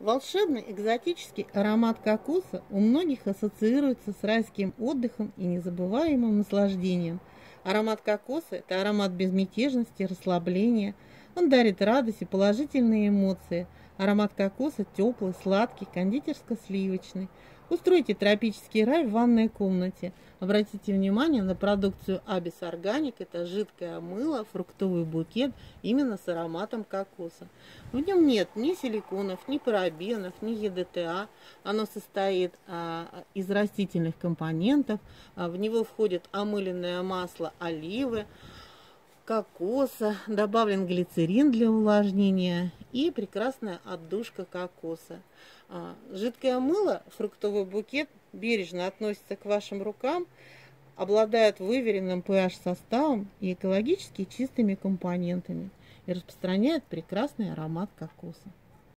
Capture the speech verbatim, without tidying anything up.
Волшебный экзотический аромат кокоса у многих ассоциируется с райским отдыхом и незабываемым наслаждением. Аромат кокоса – это аромат безмятежности, расслабления. Он дарит радость и положительные эмоции. Аромат кокоса теплый, сладкий, кондитерско-сливочный. Устройте тропический рай в ванной комнате. Обратите внимание на продукцию Abis Organic. Это жидкое мыло, фруктовый букет именно с ароматом кокоса. В нем нет ни силиконов, ни парабенов, ни Е Д Т А. Оно состоит а, из растительных компонентов. А, в него входит омыленное масло оливы, кокоса, добавлен глицерин для увлажнения и прекрасная отдушка кокоса. Жидкое мыло, фруктовый букет бережно относится к вашим рукам, обладает выверенным pH-составом и экологически чистыми компонентами и распространяет прекрасный аромат кокоса.